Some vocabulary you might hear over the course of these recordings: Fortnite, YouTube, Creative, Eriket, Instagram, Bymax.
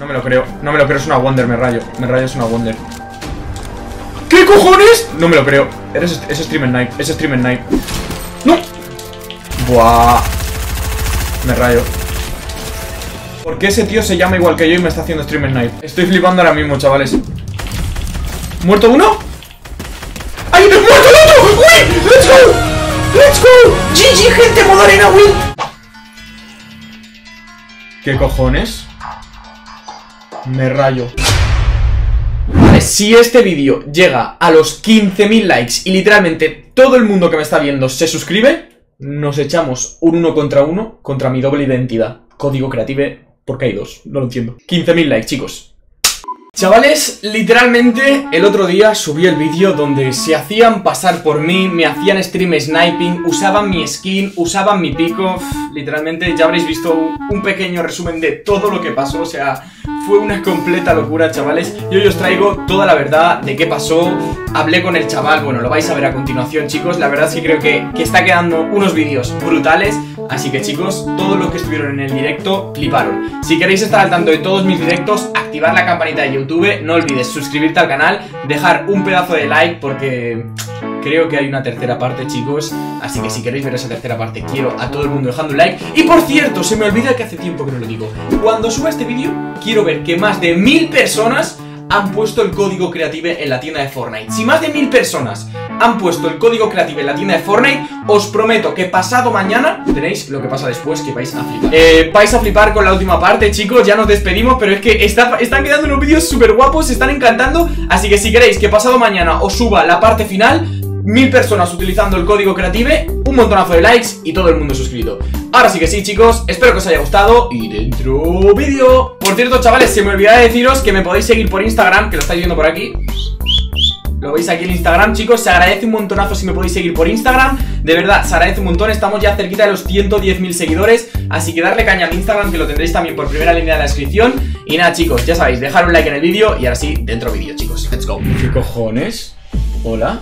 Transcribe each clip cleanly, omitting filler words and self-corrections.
No me lo creo, no me lo creo, es una Wonder, me rayo, es una Wonder. ¿Qué cojones? No me lo creo. Es Streamer Knight, es Streamer Knight. ¡No! Buah. Me rayo. ¿Por qué ese tío se llama igual que yo y me está haciendo Streamer Knight? Estoy flipando ahora mismo, chavales. ¿Muerto uno? ¡Ay, no es muerto el otro! ¡Uy! ¡Let's go! ¡Let's go! ¡GG, gente! ¡Modo arena, win! ¿Qué cojones? Me rayo. Vale, si este vídeo llega a los 15.000 likes y literalmente todo el mundo que me está viendo se suscribe, nos echamos un 1 contra 1 contra mi doble identidad. Código Creative, porque hay dos, no lo entiendo. 15.000 likes, chicos. Chavales, literalmente el otro día subí el vídeo donde se hacían pasar por mí, me hacían stream sniping, usaban mi skin, usaban mi pico. Literalmente ya habréis visto un pequeño resumen de todo lo que pasó, o sea, fue una completa locura, chavales. Y hoy os traigo toda la verdad de qué pasó. Hablé con el chaval, bueno, lo vais a ver a continuación, chicos. La verdad es que creo que está quedando unos vídeos brutales. Así que, chicos, todos los que estuvieron en el directo fliparon. Si queréis estar al tanto de todos mis directos, activad la campanita de YouTube. No olvides suscribirte al canal, dejar un pedazo de like porque creo que hay una tercera parte, chicos. Así que si queréis ver esa tercera parte, quiero a todo el mundo dejando un like. Y por cierto, se me olvida que hace tiempo que no lo digo. Cuando suba este vídeo, quiero ver que más de 1000 personas han puesto el código Creative en la tienda de Fortnite. Si más de 1000 personas han puesto el código Creative en la tienda de Fortnite, os prometo que pasado mañana tenéis lo que pasa después, que vais a flipar. Vais a flipar con la última parte, chicos. Ya nos despedimos, pero es que están quedando unos vídeos súper guapos, se están encantando. Así que si queréis que pasado mañana os suba la parte final, 1000 personas utilizando el código Creative, un montonazo de likes y todo el mundo suscrito. Ahora sí que sí, chicos, espero que os haya gustado y dentro vídeo. Por cierto, chavales, se me olvidaba deciros que me podéis seguir por Instagram, que lo estáis viendo por aquí. Lo veis aquí en Instagram, chicos, se agradece un montonazo si me podéis seguir por Instagram. De verdad, se agradece un montón, estamos ya cerquita de los 110.000 seguidores. Así que darle caña al Instagram, que lo tendréis también por primera línea de la descripción. Y nada, chicos, ya sabéis, dejar un like en el vídeo y ahora sí, dentro vídeo, chicos, let's go. ¿Qué cojones? Hola.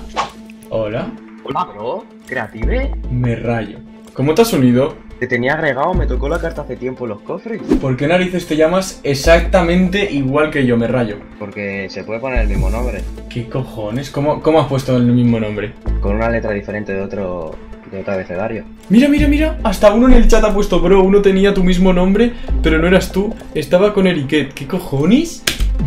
Hola. Hola, bro. ¿Creative? Me rayo. ¿Cómo te has unido? Te tenía agregado, me tocó la carta hace tiempo en los cofres. ¿Por qué narices te llamas exactamente igual que yo? Me rayo. Porque se puede poner el mismo nombre. ¿Qué cojones? ¿Cómo has puesto el mismo nombre? Con una letra diferente de otro abecedario. Mira, mira, mira. Hasta uno en el chat ha puesto, bro, uno tenía tu mismo nombre, pero no eras tú. Estaba con Eriket. ¿Qué cojones?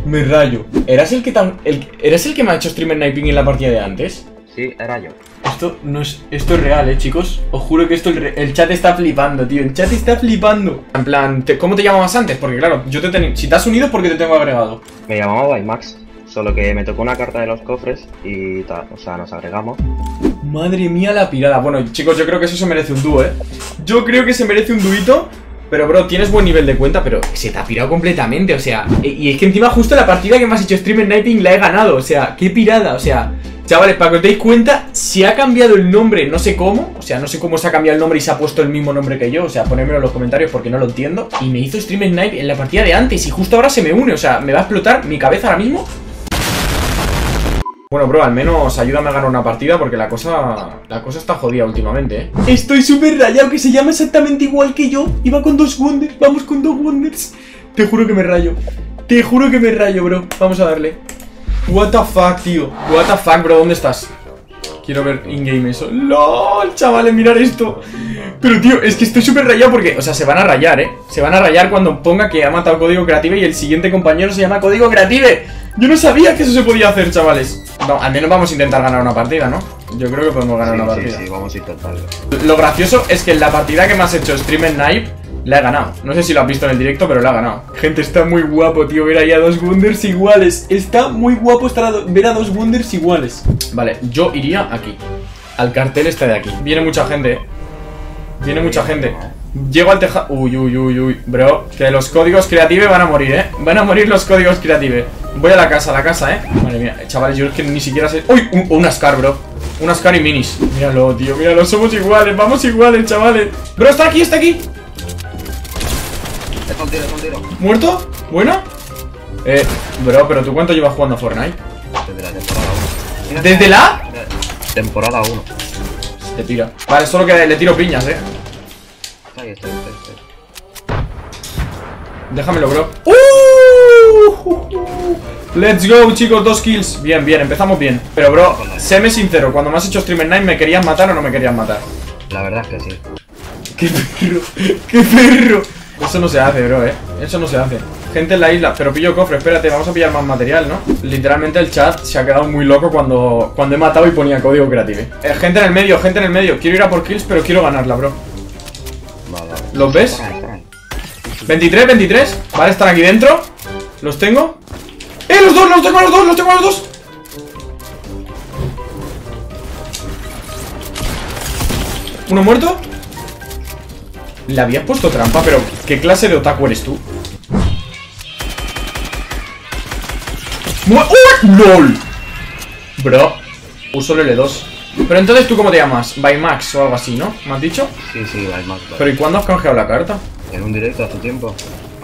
Me rayo. ¿Eras el que me ha hecho streamer sniping en la partida de antes? Sí, era yo. Esto no es... Esto es real, chicos. Os juro que esto el chat está flipando, tío. El chat está flipando. En plan, ¿cómo te llamabas antes? Porque claro, yo te tenía... Si te has unido, ¿por qué te tengo agregado? Me llamaba Bymax. Solo que me tocó una carta de los cofres y tal, o sea, nos agregamos. Madre mía la pirada. Bueno, chicos, yo creo que eso se merece un dúo, ¿eh? Yo creo que se merece un duito. Pero, bro, tienes buen nivel de cuenta, pero se te ha pirado completamente, o sea. Y es que encima justo la partida que me has hecho streamer sniping la he ganado, o sea, qué pirada, o sea. Chavales, para que os deis cuenta, se ha cambiado el nombre, no sé cómo. O sea, no sé cómo se ha cambiado el nombre y se ha puesto el mismo nombre que yo. O sea, ponedmelo en los comentarios porque no lo entiendo. Y me hizo streamer snipe en la partida de antes y justo ahora se me une. O sea, me va a explotar mi cabeza ahora mismo. Bueno, bro, al menos ayúdame a ganar una partida porque la cosa está jodida últimamente, ¿eh? Estoy súper rayado, que se llama exactamente igual que yo. Iba con 2 Wonders, vamos con 2 Wonders. Te juro que me rayo. Te juro que me rayo, bro. Vamos a darle. What the fuck, tío. What the fuck, bro, ¿dónde estás? Quiero ver in-game eso. LOL, chavales, mirad esto. Pero, tío, es que estoy súper rayado porque... O sea, se van a rayar, ¿eh? Se van a rayar cuando ponga que ha matado Código Creative y el siguiente compañero se llama Código Creative. Yo no sabía que eso se podía hacer, chavales. No, al menos vamos a intentar ganar una partida, ¿no? Yo creo que podemos ganar una partida. Sí, vamos a intentarlo. Lo gracioso es que en la partida que me has hecho Streamer Knife la he ganado. No sé si lo has visto en el directo, pero la he ganado. Gente, está muy guapo, tío, ver ahí a 2 Wonders iguales. Está muy guapo ver a 2 Wonders iguales. Vale, yo iría aquí, al cartel este de aquí. Viene mucha gente, viene mucha gente. Llego al tejado. Uy, uy, uy, uy, bro, que los códigos Creative van a morir, ¿eh? Van a morir los códigos Creative. Voy a la casa, ¿eh? Madre mía, chavales, yo es que ni siquiera sé... ¡Uy! Una Scar, bro. Una Scar y minis. Míralo, tío, míralo, somos iguales, vamos iguales, chavales. Bro, está aquí, está aquí. Tiro. ¿Muerto? ¿Buena? Bro, pero ¿tú cuánto llevas jugando a Fortnite? Desde la temporada 1. ¿Desde la? Temporada 1. Se te tira. Vale, solo que le tiro piñas, eh. Ahí está. Déjamelo, bro. Let's go, chicos, 2 kills. Bien, bien, empezamos bien. Pero, bro, séme sincero, cuando me has hecho Streamer Night, ¿me querías matar o no me querías matar? La verdad es que sí. ¡Qué perro! ¡Qué perro! Eso no se hace, bro, eso no se hace. Gente en la isla, pero pillo cofre, espérate, vamos a pillar más material, ¿no? Literalmente el chat se ha quedado muy loco cuando he matado y ponía código Creative. Gente en el medio, gente en el medio. Quiero ir a por kills, pero quiero ganarla, bro. ¿Los ves? 23, 23. Vale, están aquí dentro. Los tengo. ¡Eh, los dos! ¡Los tengo a los dos! ¡Los tengo a los dos! ¿Uno muerto? Le habías puesto trampa, pero ¿qué clase de otaku eres tú? ¡Oh! ¡Lol! Bro, uso el L2. Pero entonces, ¿tú cómo te llamas? Bymax o algo así, ¿no? ¿Me has dicho? Sí, sí, Bymax. Pero ¿y cuándo has canjeado la carta? En un directo hace tiempo.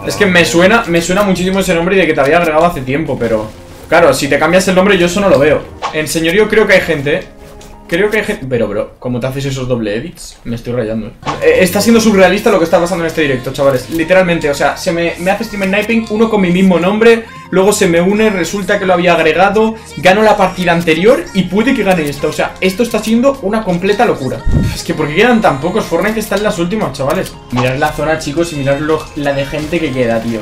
Es que me suena muchísimo ese nombre y de que te había agregado hace tiempo, pero... Claro, si te cambias el nombre yo eso no lo veo. En señorío creo que hay gente... Creo que hay gente... Pero, bro, ¿cómo te haces esos doble edits? Me estoy rayando. Está siendo surrealista lo que está pasando en este directo, chavales. Literalmente, o sea, se me hace Streamer Sniping uno con mi mismo nombre, luego se me une, resulta que lo había agregado, gano la partida anterior y puede que gane esta. O sea, esto está siendo una completa locura. Es que porque quedan tan pocos Fortnite que están las últimas, chavales. Mirad la zona, chicos, y mirad la de gente que queda, tío.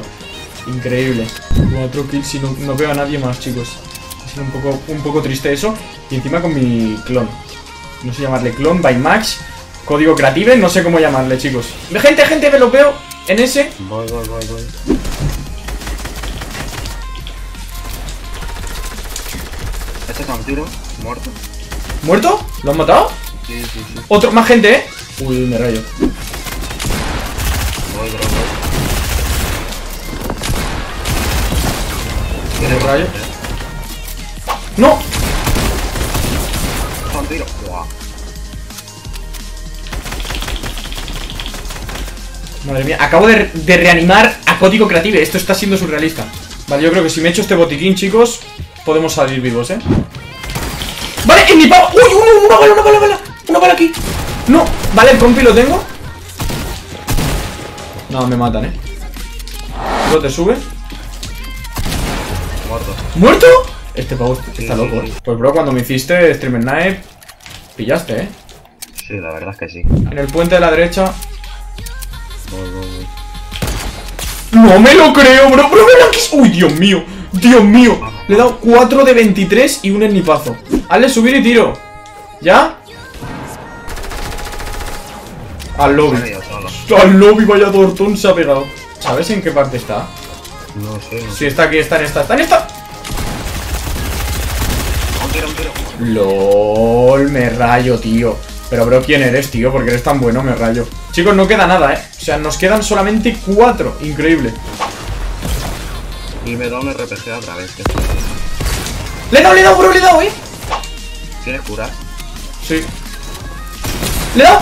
Increíble. 4 kills y no veo a nadie más, chicos. Un poco triste eso. Y encima con mi clon. No sé llamarle clon, Bymax, código Creative, no sé cómo llamarle, chicos. Gente, gente, me lo veo en ese. Voy. Este es un tiro, muerto. ¿Muerto? ¿Lo han matado? Sí. Otro, más gente, Uy, me rayo. Voy. Me rayo. ¡No! ¡Un tiro! ¡Buah! Madre mía, acabo de reanimar a Código Creative. Esto está siendo surrealista. Vale, yo creo que si me echo este botiquín, chicos, podemos salir vivos, ¿eh? ¡Vale! ¡En mi pavo! ¡Uy! ¡Una bala! ¡Una bala aquí! ¡No! Vale, el compi lo tengo. No, me matan, ¿eh? ¿No te sube? Muerto. ¿Muerto? Este pavo está loco. Pues, bro, cuando me hiciste Streamer Night, pillaste, ¿eh? Sí, la verdad es que sí. En el puente de la derecha. Voy. No me lo creo, bro. Bro, me lo quis... Uy, Dios mío. Dios mío. Le he dado 4 de 23 y un ennipazo. Hazle subir y tiro. ¿Ya? Al lobby. Al lobby, vaya tortón, se ha pegado. ¿Sabes en qué parte está? No sé. Sí, está aquí, está en esta. ¡Está en esta! LOL, me rayo, tío. Pero, bro, ¿quién eres, tío? Porque eres tan bueno, me rayo. Chicos, no queda nada, ¿eh? O sea, nos quedan solamente 4. Increíble. Y me da un RPG otra vez. Le he dado, bro, le he dado, ¿eh? ¿Tienes cura? Sí. ¡Le he dado!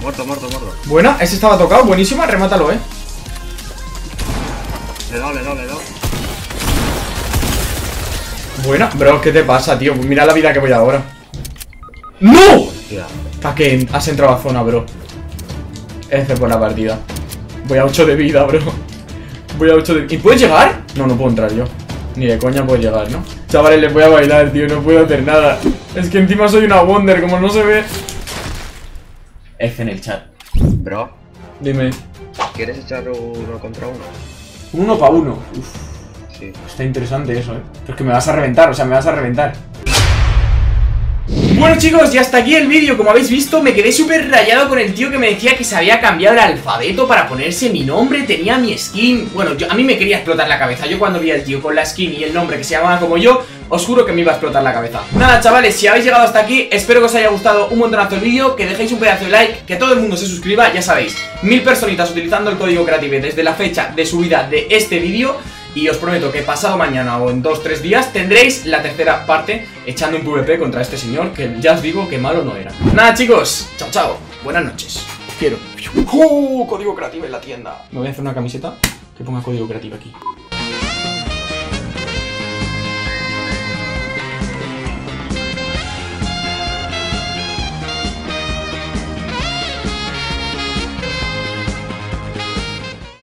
Muerto. Buena, ese estaba tocado, buenísima, remátalo, ¿eh? Le he dado. Buena, bro, ¿qué te pasa, tío? Mira la vida que voy ahora. ¡No! ¿Para qué has entrado a zona, bro? Ese por la partida. Voy a 8 de vida, bro. Voy a 8 de vida. ¿Y puedes llegar? No, no puedo entrar yo. Ni de coña puedo llegar, ¿no? Chavales, les voy a bailar, tío. No puedo hacer nada. Es que encima soy una Wonder, como no se ve. F en el chat. Bro. Dime. ¿Quieres echar uno contra uno? Uno para uno. Uf. Sí. Está interesante eso, ¿eh? Pero es que me vas a reventar, o sea, me vas a reventar. Bueno, chicos, y hasta aquí el vídeo. Como habéis visto, me quedé súper rayado con el tío que me decía que se había cambiado el alfabeto para ponerse mi nombre, tenía mi skin. Bueno, a mí me quería explotar la cabeza. Yo cuando vi al tío con la skin y el nombre que se llamaba como yo, os juro que me iba a explotar la cabeza. Nada, chavales, si habéis llegado hasta aquí, espero que os haya gustado un montonazo el vídeo, que dejéis un pedazo de like, que todo el mundo se suscriba, ya sabéis, 1000 personitas utilizando el código Creative desde la fecha de subida de este vídeo. Y os prometo que pasado mañana o en 2-3 días tendréis la tercera parte echando un PvP contra este señor, que ya os digo que malo no era. Nada, chicos, chao chao, buenas noches, os quiero. Código Creative en la tienda. Me voy a hacer una camiseta que ponga código Creative aquí.